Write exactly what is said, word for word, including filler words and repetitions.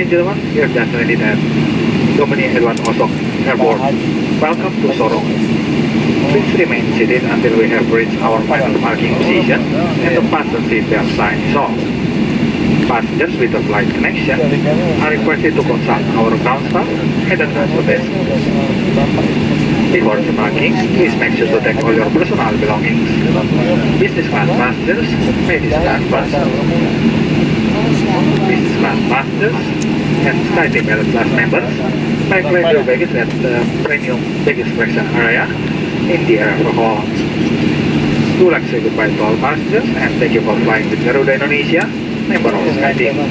and gentlemen, we are just landed at Domine Eduard Osok Airport. Welcome to Sorong. Please remain seated until we have reached our final parking position and the fasten seatbelt sign is off. Passengers with a flight connection are requested to consult our ground staff at the transfer desk. Before departing, please make sure to take all your personal belongings. Business class passengers may discard first. Business class passengers and SkyTeam Elite class members may place your baggage at the premium baggage collection area in the airport hall. We would like to say goodbye to all passengers and thank you for flying with Garuda Indonesia. Member of SkyTeam.